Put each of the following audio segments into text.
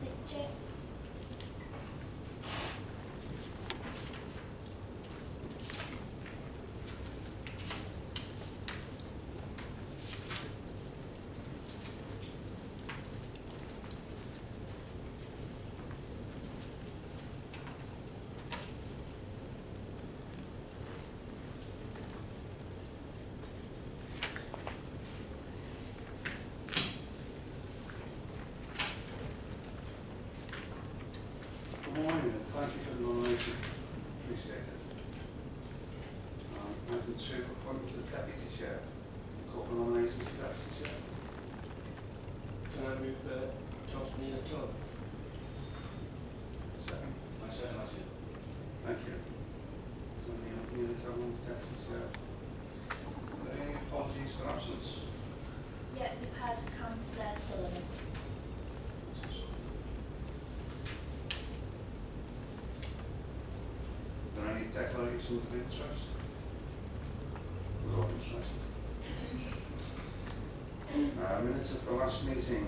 picture. Thank you for the nomination. Appreciate it. Item 2, appointment to the Deputy Chair. Call for nominations to the Deputy Chair. Can I move Councillor Nina Cullinan? Second. My second, that's it. Thank you. So Nina Cullinan is Deputy Chair. Are there any apologies for absence? Yeah, we've had Councillor Sullivan. Declarations of interest. We're all interested. Minutes of the last meeting.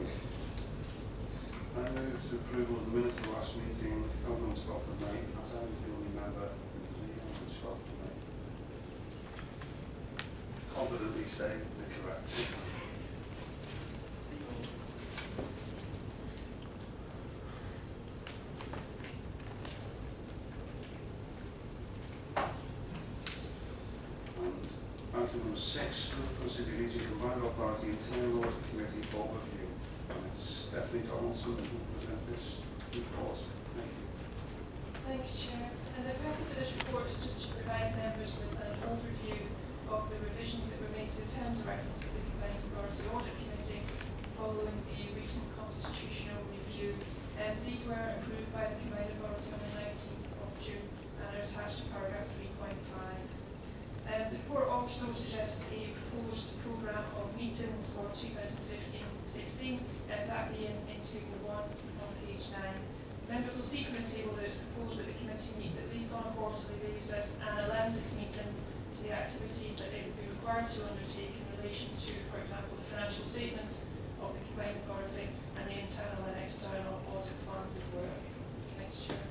I move to approval of the minutes of the last meeting held on 12th of May. As I was the only member on the 12th of May. Confidently say they're correct. Number 6, Liverpool City Region Combined Authority Internal Audit Committee Overview. And it's Stephanie Donaldson who will present this report. Thank you. Thanks, Chair. And the purpose of this report is just to provide members with an overview of the revisions that were made to the terms of reference of the Combined Authority Audit Committee following the recent constitutional review. And these were approved by the Combined Authority on the 19th of June and are attached to paragraph 3.5. The report also suggests a proposed programme of meetings for 2015-16, and that being in Table 1 on page 9. Members will see from the table that it's proposed that the committee meets at least on a quarterly basis and allows its meetings to the activities that it would be required to undertake in relation to, for example, the financial statements of the Combined Authority and the internal and external audit plans of work. Thanks, Chair.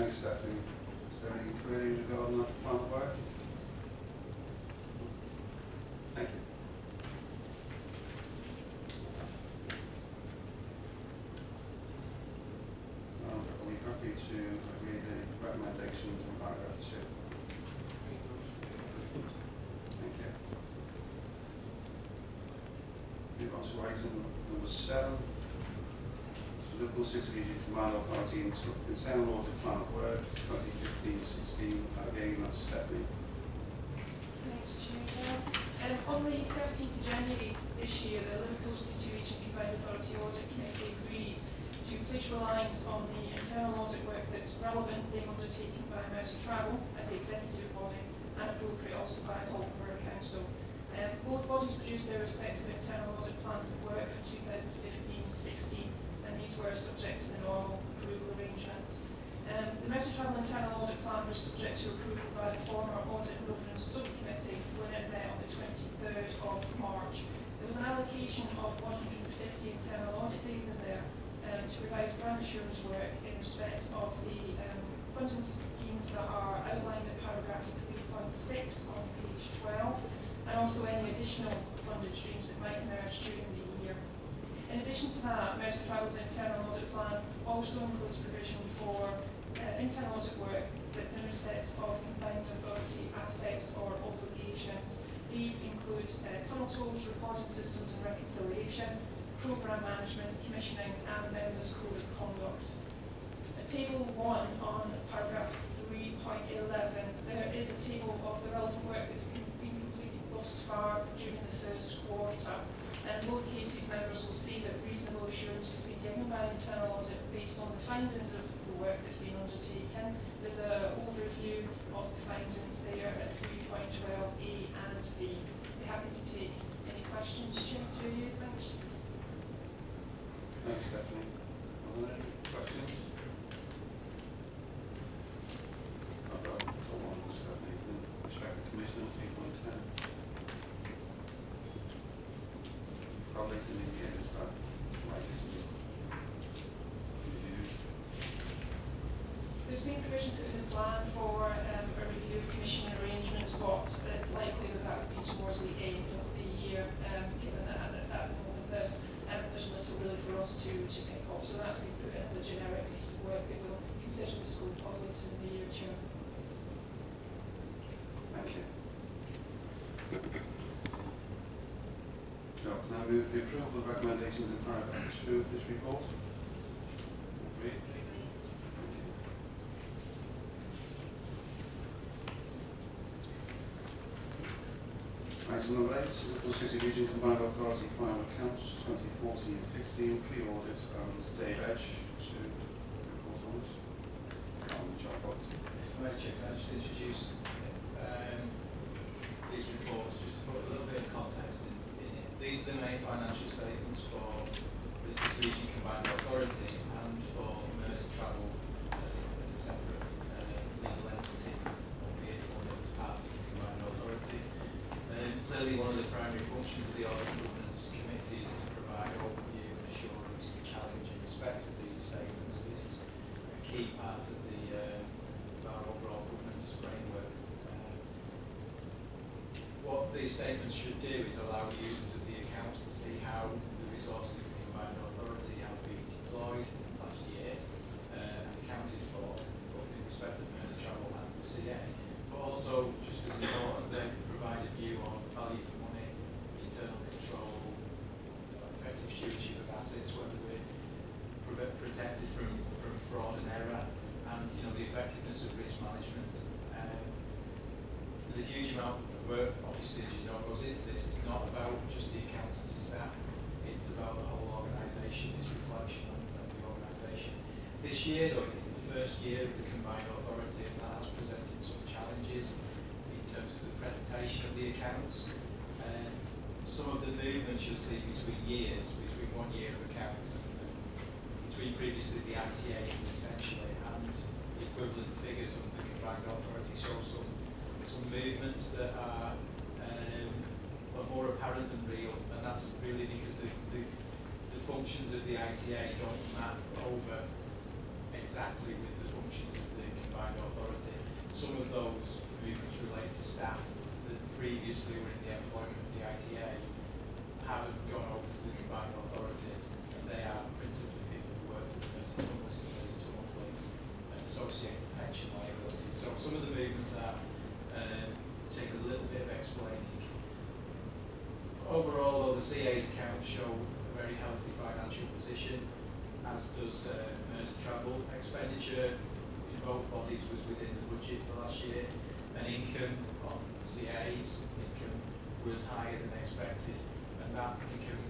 Thanks, Stephanie. Is there any queries regarding that plan of work? Thank you. Are we happy to agree the recommendations in paragraph 2? Thank you. Move on to item number 7. Liverpool City Region Combined Authority Internal Audit Plan of Work 2015-16. Again, that's Stephanie. Thanks, Chair. On the 13th of January this year, the Liverpool City Region Combined Authority Audit Committee agreed to place reliance on the internal audit work that's relevant being undertaken by Merseytravel as the executive body and appropriate also by Halton Borough Council. Both bodies produced their respective internal audit plans of work for 2015-16. These were subject to the normal approval arrangements. The Merseytravel Internal Audit Plan was subject to approval by the former Audit and Governance Subcommittee when it met on the 23rd of March. There was an allocation of 150 internal audit days in there to provide grant assurance work in respect of the funding schemes that are outlined in paragraph 3.6 on page 12, and also any additional funded streams that might emerge during the year. In addition to that, Merseytravel's internal audit plan also includes provision for internal audit work that's in respect of combined authority assets or obligations. These include tunnel tolls, recording systems and reconciliation, programme management, commissioning and members' code of conduct. At table 1 on paragraph 3.11, there is a table of the relevant work that's been completed thus far during the first quarter. And in both cases, members will see that reasonable assurance has been given by internal audit based on the findings of the work that's been undertaken. There's an overview of the findings there at 3.12a and b. Be happy to take any questions, Chair, through you. Thanks. Thanks, Stephanie. Are there any questions? I've got a couple on Stephanie. Respect the Commissioner 3.10. Probably to me, yeah, There's been provision put in the plan for a review of commission arrangements, but it's likely that that would be towards the end of the year, given that at the moment there's little really for us to pick up. So that's been put in as a generic piece of work that we'll consider the scope of later in the year, Chair. Thank you. Can I move the approval of recommendations in paragraph 2 of this report? Great. Item number 8, Liverpool City Region Combined Authority Final Accounts 2014-15, pre-audit and stay edge to report on it. On the chat box. If I may, Chair, can I just introduce these reports just to put a little bit of context in it? These are the main financial statements for the City Region Combined Authority and for Merseytravel as a separate legal entity, albeit one that was part of the Combined Authority. Clearly, one of the primary functions of the Audit Governance Committee is to provide overview, assurance, and challenge in respect of these statements. This is a key part of the our overall governance framework. What these statements should do is allow users of the accounts to see how the resources of the Combined Authority have been deployed last year and accounted for, both in respect of Merseytravel and the CA, but also, just as important, they provide a view on value for money, internal control, effective stewardship of assets, whether we're protected from fraud and error, and the effectiveness of risk management. There's a huge amount of work, obviously, as you know, goes into this. It's not about just the accountants and staff. It's about the whole organisation. It's reflection on the organisation. This year, though, it's the first year of the Combined Authority, and that has presented some challenges in terms of the presentation of the accounts. Some of the movements you'll see between years, between one year of accounts, between previously the ITA essentially and the equivalent figures of the Combined Authority, show some movements that are more apparent than real, and that's really because the functions of the ITA don't map over exactly with the functions of the Combined Authority. Some of those movements relate to staff that previously were in the employment of the ITA, haven't gone over to the Combined Authority, and they are principally people who worked at the Merseytravel place and associated pension liabilities. So some of the movements are take a little bit of explaining. Overall, though, the CA's accounts show a very healthy financial position, as does Merseytravel. Expenditure in both bodies was within the budget for last year, and income on CA's income was higher than expected, and that income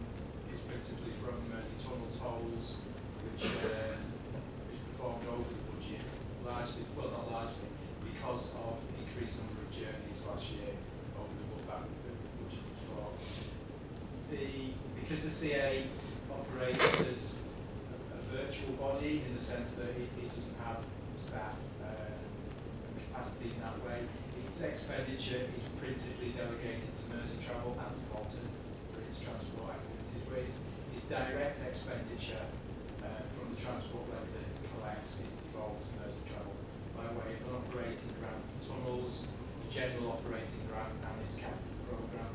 is principally from Mersey Tunnel tolls, which performed over the budget, largely, well not largely, because of the increased number of journeys last year over the budgeted for. Because the CA operates as virtual body in the sense that it doesn't have staff capacity in that way. Its expenditure is principally delegated to Merseytravel and to Bolton for its transport activities, where its direct expenditure from the transport levy that it collects is devolved to Merseytravel by way of an operating grant for tunnels, a general operating grant, and its capital programme.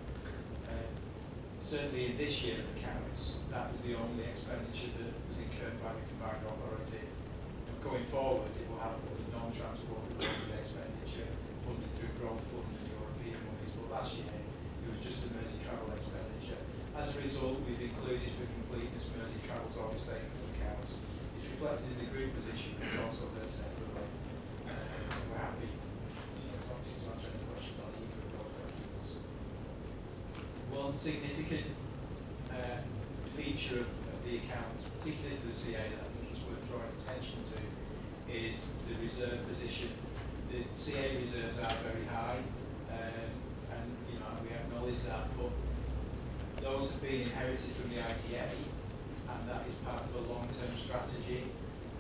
Certainly in this year of accounts, that was the only expenditure that was incurred by the Combined Authority. And going forward, it will have all the non-transport related expenditure funded through growth fund and European monies, but last year it was just a Merseytravel expenditure. As a result, we've included for completeness Merseytravel's own statement of accounts. It's reflected in the group position, but it's also there separately. We're happy. Obviously, to answer any questions on either of those documents. One significant feature of the accounts, particularly for the CA, that I think is worth drawing attention to, is the reserve position. The CA reserves are very high, and we acknowledge that, but those have been inherited from the ITA, and that is part of a long-term strategy,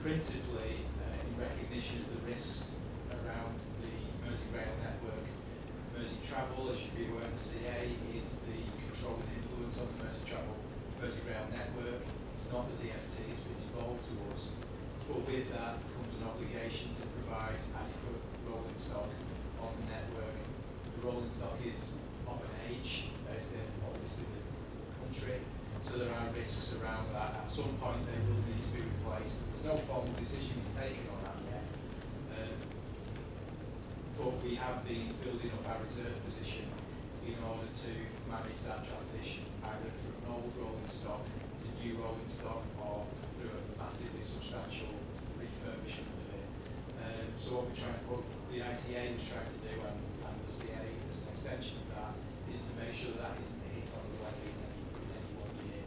principally in recognition of the risks around the Merseyrail network. Merseytravel, as you'd be aware, the CA is the controlling influence on the Merseyrail network. It's not the DFT, it's been evolved to us. But with that comes an obligation to provide adequate rolling stock on the network. The rolling stock is of an age, as they're obviously in the country, so there are risks around that. At some point they will need to be replaced. There's no formal decision taken on that yet. But we have been building up our reserve position in order to manage that transition, either from old rolling stock to new rolling stock, or through a massively substantial refurbishment of it. So what we're trying to put, the ITA was trying to do, and the CA as an extension of that, is to make sure that isn't hit on the levy in any one year.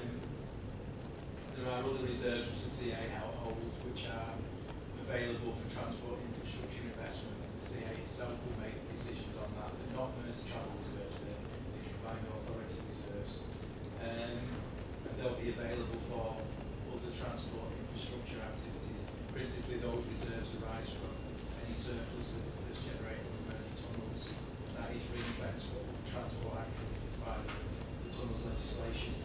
There are other reserves which the CA holds, which are available for transport infrastructure investment. The CA itself will make decisions on that. They're not Merseytravel reserves, they're the combined authority reserves. And they'll be available for other transport infrastructure activities. Principally, those reserves arise from any surplus that's generated in the Mersey tunnels. That is ring-fenced for transport activities by the tunnels legislation.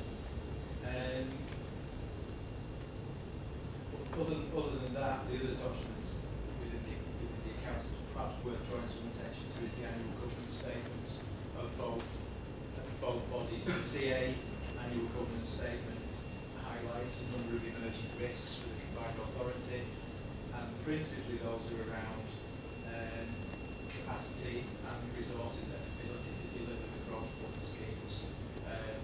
Other than that, the other documents within the accounts perhaps worth drawing some attention to is the annual governance statements of both bodies. The CA annual governance statement highlights a number of emerging risks for the combined authority, and principally those are around capacity and resources and ability to deliver the growth fund schemes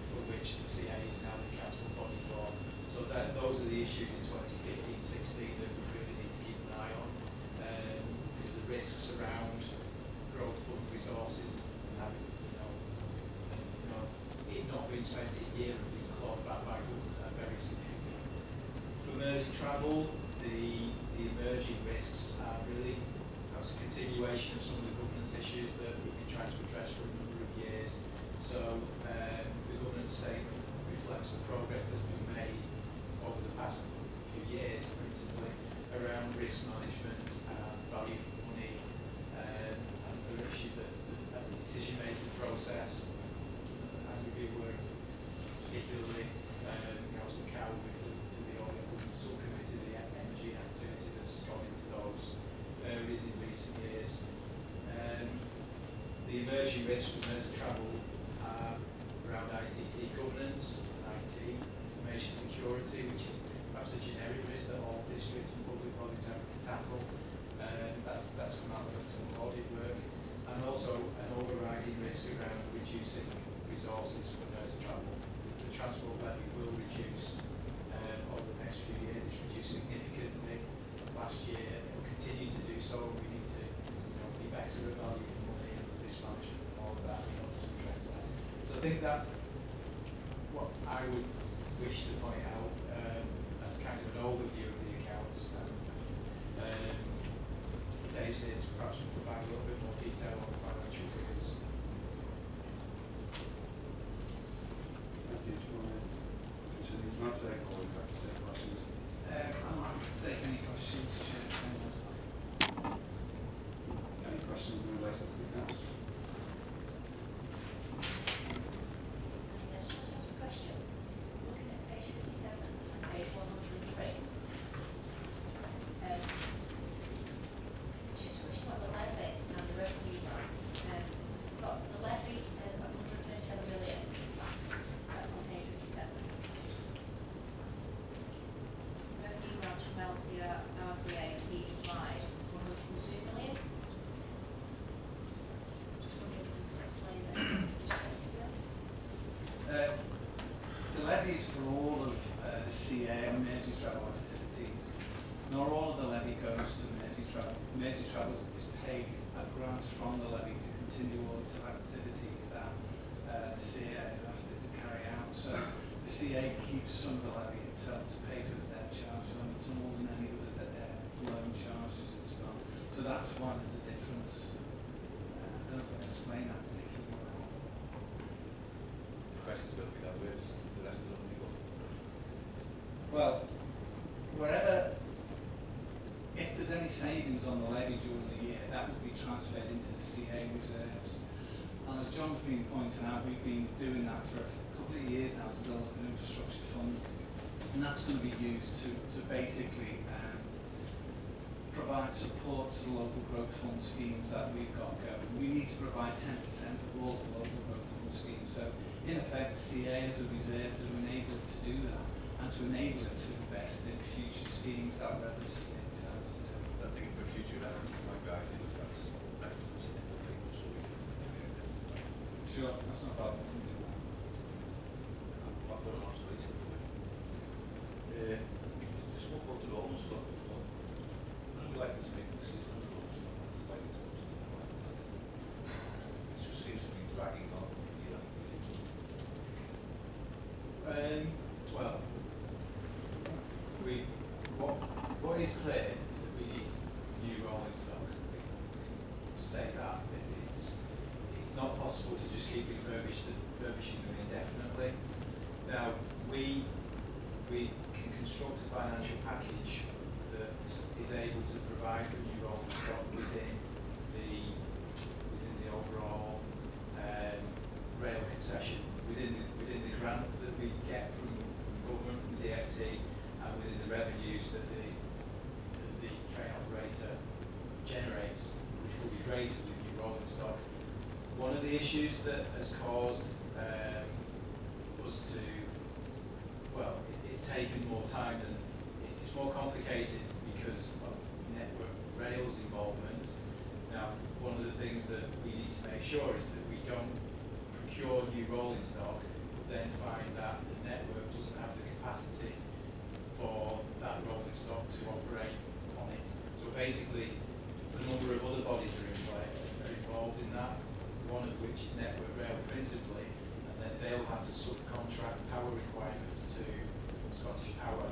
for which the CA is now the accountable body for. So that, those are the issues in 2015-16 that we really need to keep an eye on, because the risks around growth fund resources and having, it not being spent a year and being clawed back by government are very significant. For Merseytravel, the emerging risks are really perhaps a continuation of some of the governance issues that we've been trying to address for a number of years. So the governance statement reflects the progress that's been made over the past few years, principally around risk management and value for money, and other issues that the decision-making process, and you'll be aware of particularly Council Cow with the audit subcommittee, the energy activity that's gone into those areas in recent years. The emerging risks for Merseytravel are around ICT governance, IT, information security, which is perhaps a generic risk that all districts and public bodies have to tackle. That's come out of internal audit work, and also an overriding risk around reducing resources for Merseytravel. The transport levy will reduce over the next few years. It's reduced significantly last year, and it will continue to do so. We need to be better at value for money and risk management and all of that in order to address that. So I think that's what I would wish to point out as kind of an overview of the accounts. Dave's here to perhaps provide a little bit more detail on the financial figures. Thank you. Do you want to continue from that or would you like to take questions? I'm happy to take any questions. Any questions in relation to the accounts? John's been pointing out, we've been doing that for a couple of years now to build up an infrastructure fund that's going to be used to basically provide support to the local growth fund schemes that we've got going. We need to provide 10% of all the local growth fund schemes. So in effect, CA is a reserve to enable it to do that and to enable it to invest in future schemes that whether CA decides to do. I think for future reference, my guys, I think that's reference in the people, so we can sure, that's not bad. We can do that. I've got an answer later. We can just walk up to all the stuff. Like this making decision on the road, like this most of the time. It just seems to be dragging on here. Well, what is clear is that we need new rolling stock. To say that it's not possible to just keep refurbishing them indefinitely. Now we can construct a financial package that is able to provide for new rolling stock within the overall rail concession, within the grant that we get from government, from the DfT, and within the revenues that the train operator generates, which will be greater with new rolling stock. One of the issues that has caused us to, well, it's taken more time than. It's more complicated because of Network Rail's involvement. Now, one of the things that we need to make sure is that we don't procure new rolling stock, but then find that the network doesn't have the capacity for that rolling stock to operate on it. So basically, a number of other bodies are involved in that, one of which is Network Rail principally, and then they'll have to subcontract power requirements to Scottish Power.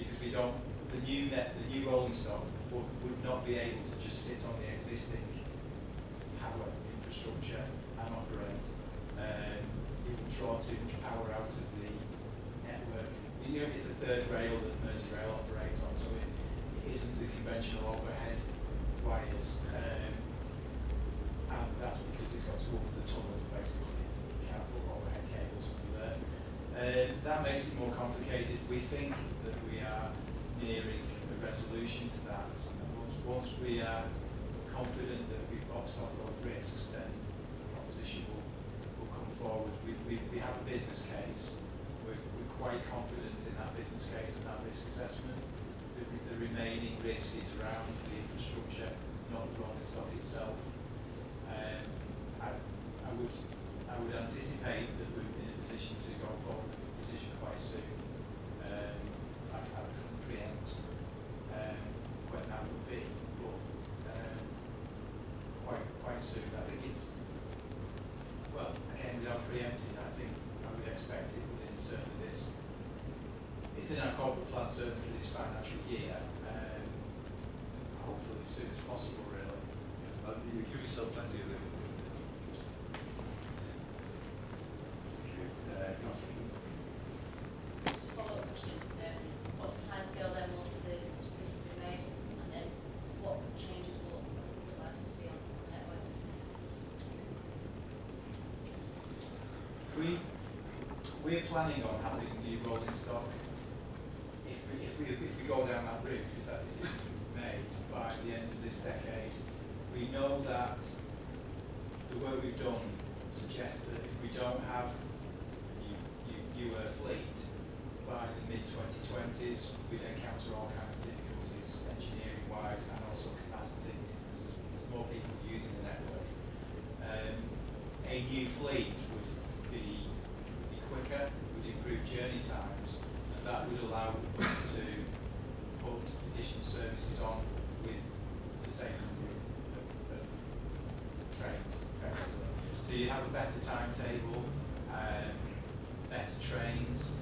Because we don't, the new rolling stock would not be able to just sit on the existing power infrastructure and operate. It would draw too much power out of the network. You know, it's the third rail that Merseyrail operates on, so it isn't the conventional overhead wires, and that's because it's got to up the tunnel basically. You can't put overhead cables under there. That makes it more complicated. We think that we are nearing a resolution to that. Once we are confident that we've boxed off those risks, then the proposition will come forward. We have a business case. We're quite confident in that business case and that risk assessment. The remaining risk is around the infrastructure, not the rolling stock itself. I would anticipate that we would be in a position to go forward with the decision quite soon. I couldn't preempt when that would be, but quite soon. I think it's, well, again, without preempting, I think I would expect it within certainly this, it's in our corporate plan certainly for this financial year, hopefully as soon as possible, really. Yeah. You give yourself plenty of room. Just a follow-up question. What's the timescale then once the decision has been made, and then what changes will we like to see on the network? We're planning on having new rolling stock. If we go down that route, if that decision is made by the end of this decade, we know that the work we've done suggests that if we don't have newer fleet by the mid-2020s, we'd encounter all kinds of difficulties engineering-wise and also capacity, because more people using the network. A new fleet would be quicker, would improve journey times, and that would allow us to put additional services on with the same number of trains, effectively. So you have a better timetable, better trains,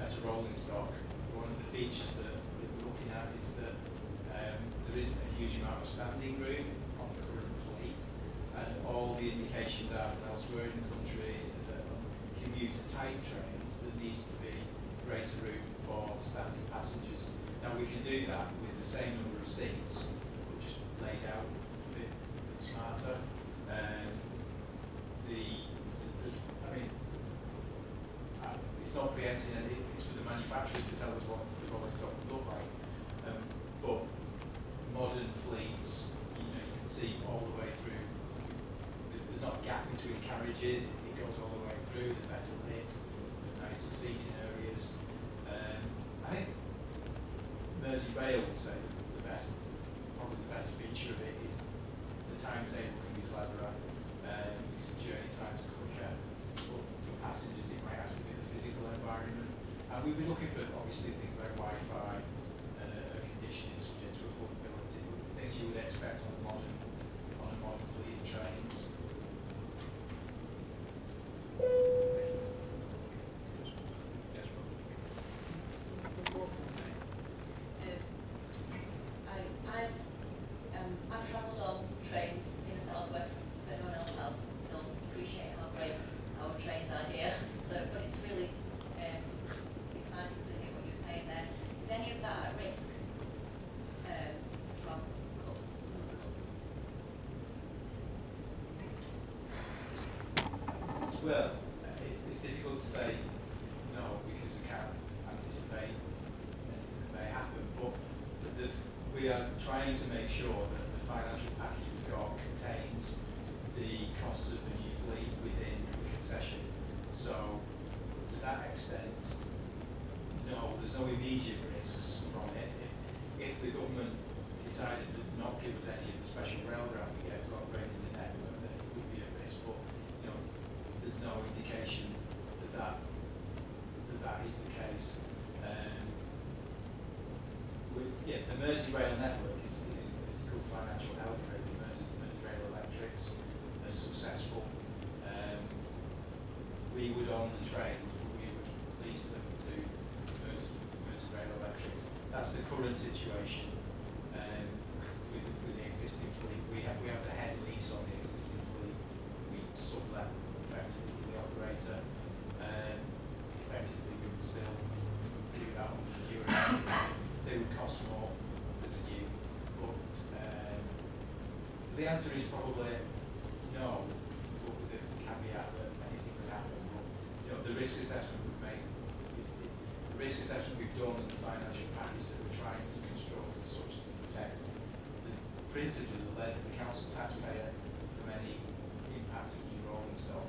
better rolling stock. One of the features that we're looking at is that there isn't a huge amount of standing room on the current fleet, and all the indications are from elsewhere in the country that on commuter-type trains there needs to be greater room for standing passengers. Now we can do that with the same number of seats, but just laid out a bit smarter. It's not preempting it, it's for the manufacturers to tell us what the products look like. But modern fleets, you can see all the way through. There's not a gap between carriages, it goes all the way through, they're better lit, they're nicer seating areas. I think Merseyrail will say the best, probably the best feature of it is the timetable can be cleverer, because the journey times are quicker. But for passengers, it might actually be the physical environment. And we've been looking for obviously things like Wi-Fi, conditioning subject to affordability, things you would expect on a modern fleet of trains. Well, it's difficult to say no because I can't anticipate anything that may happen, but we are trying to make sure that the financial package we've got contains the costs of the new fleet within the concession. So to that extent, no, there's no immediate risks from it. If the government decided to not give us any of the special rail grant we get for operating the network, then it would be a risk. But there's no indication that that is the case. The Merseyrail network is in critical financial health. Merseyrail Electric's are successful. We would own the trains, but we would lease them to Merseyrail Electrics. That's the current situation with the existing fleet. We have the head lease on the existing fleet. We sublet effectively to the operator, and effectively we would still do that under the Euro. They would cost more as a new, but the answer is probably no, but with the caveat that anything could happen. But, the risk assessment we've made is the risk assessment we've done in the financial package that we're trying to construct as such to protect principally the lead of the council taxpayer from any impact of new rolling stock.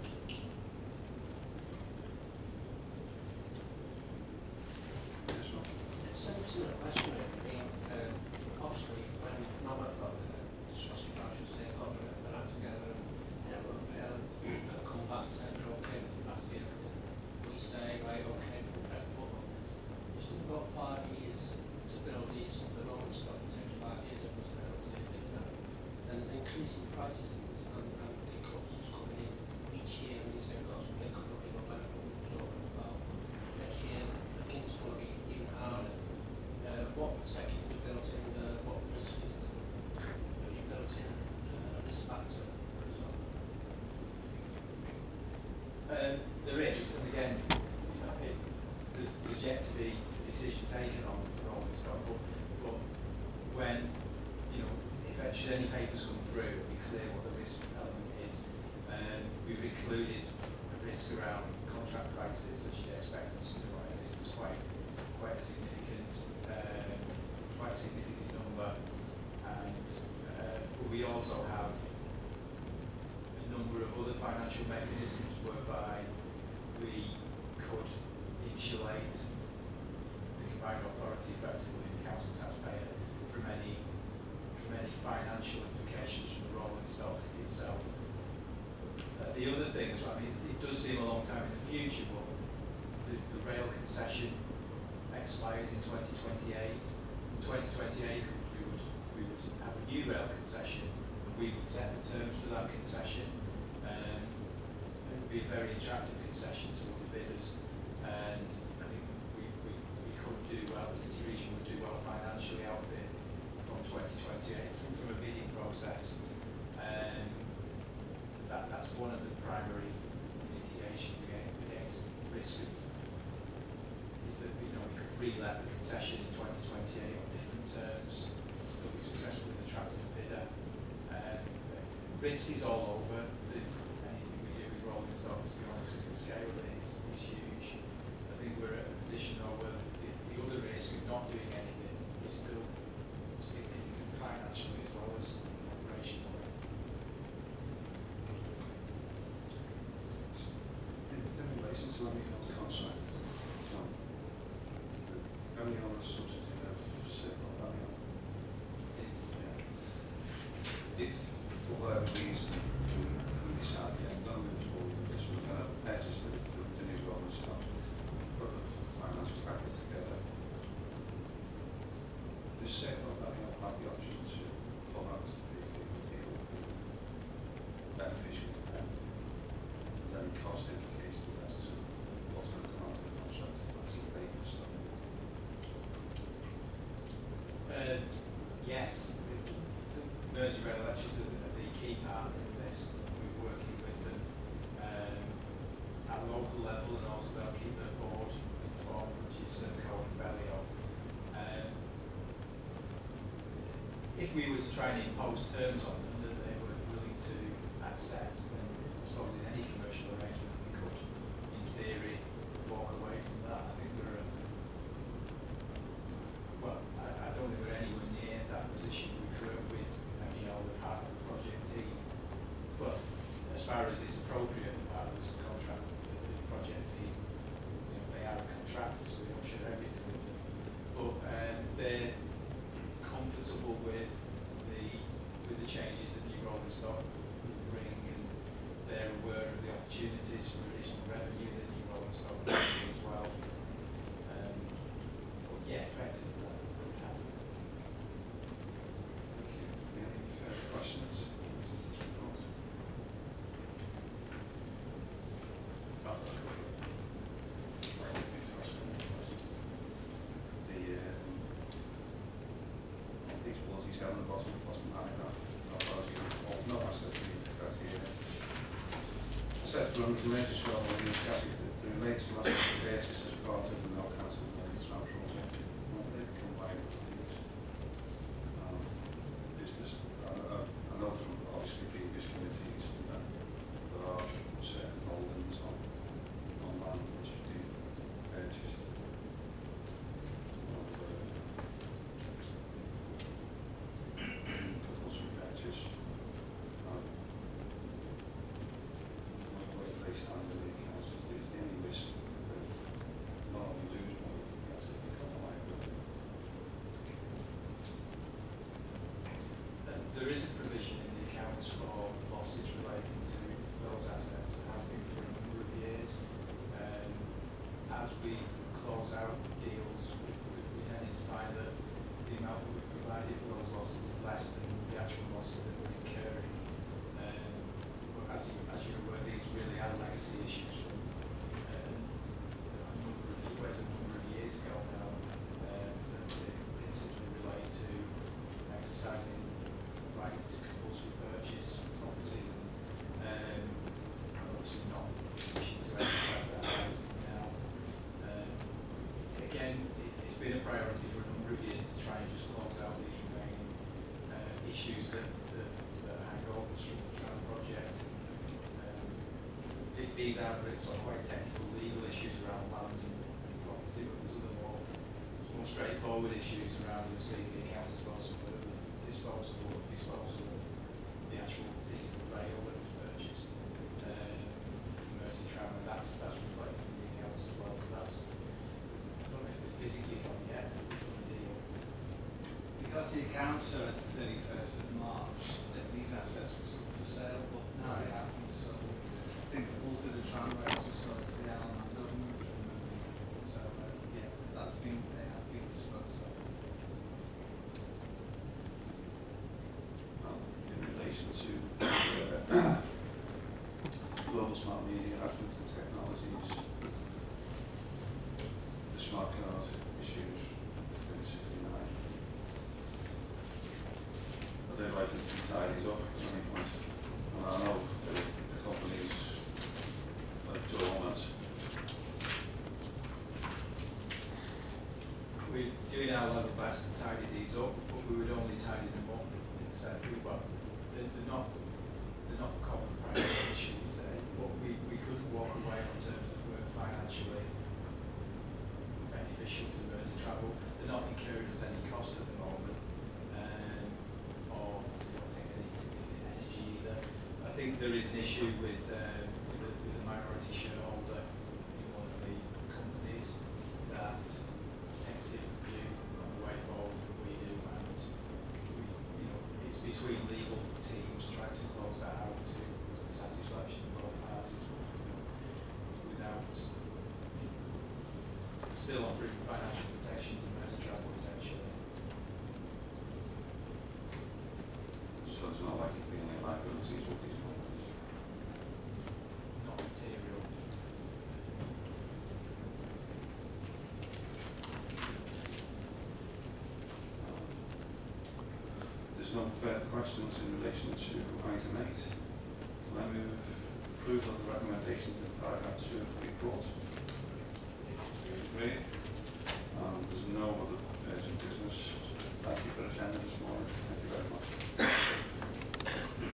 There is, and again, there's yet to be a decision taken on rolling stock, but when, if should any papers come through, it'll be clear what the risk element is. We've included a risk around contract prices, as you'd expect on something like this. It's quite a significant, number, and we also have number of other financial mechanisms whereby we could insulate the combined authority, effectively the council taxpayer, from any financial implications from the rolling stock itself. The other thing is, it does seem a long time in the future, but the rail concession expires in 2028. In 2028, we would have a new rail concession, and we would set the terms for that concession. It would be a very attractive concession to all the bidders, and I think we could do well, the city region would do well financially out of it from 2028 from a bidding process. That's one of the primary mitigations against risk of is that we could re-let the concession in 2028 on different terms, still be successful in attracting a bidder. Risk is all over. Anything we do with rolling stock, to be honest, with the scale of it is huge. I think we're How many hours subsidy have signal value? If for whatever reason we decide, yeah, no move forward with this, we're going to purchase the new one and start put the financial package together. This signal value might be option to pull out if it would be beneficial to them. There's any cost implications as to what's going to come out of the contract. That's the way for stuff. Yes, the Merseyrail Electric is the key part in this. We're working with them at local level and also they'll keep their board informed, which is Sir Colton Bellio. If we were to try and impose terms on them that they were willing to accept, then I suppose in any commercial arrangement we could, in theory, walk away from that. I think we're I don't think we're anywhere near that position. We've worked with, the part of the project team. But as far as it's appropriate, the part of the subcontract, the project team, they are a contractor, so we don't share everything with them. But they're comfortable with the changes that new rolling stock would bring, and they're aware of the opportunities for additional revenue that new rolling stock would bring as well. But yeah, effectively. The legislation relates to us purchase as part of the Merseyrail Council Merseytravel project. I know from obviously previous committees that there are certain holdings on land which do purchase. There is a provision in the accounts for losses relating to those assets that have been for a number of years. As we close out deals, we tend to find that the amount that we've provided for those losses is less than the actual losses that we're incurring. But as you're aware, these really are legacy issues from a number of years ago now that principally relate to exercising to compulsory purchase properties, and obviously not in a position to exercise that now. Again, it's been a priority for a number of years to try and just close out these remaining issues that hang over from the trial project. These are sort of quite technical legal issues around land and property, but there's other more straightforward issues around, you'll see the accounts as well. So disposal of the actual physical rail that was purchased from Merseytravel, and that's reflected in the accounts as well. So I don't know if they're physically on yet, but we've done a deal. Because the accounts are at the 31st of March, that these assets were for sale, but now they haven't sold. I think all of the tramways were sold to the Allen government, so yeah, that's been there. To global smart media advancements and technologies, the smart card issues in 69. I don't like to tie these up at any point. And I know the companies are dormant. We're doing our level best to tidy these up, but we would only tidy them up inside the box. They're not common practice issues. But we could walk away on terms that were financially beneficial to Merseytravel. They're not incurring us any cost at the moment, or they don't take any significant energy either. I think there is an issue with the minority shareholder in one of the companies that takes a different still offering financial protections in Merseytravel essentially. So it's not likely to be any liabilities with these companies? Not material. There's no further questions in relation to item 8. Can I move approval of the recommendations in paragraph 2 of the report? There's no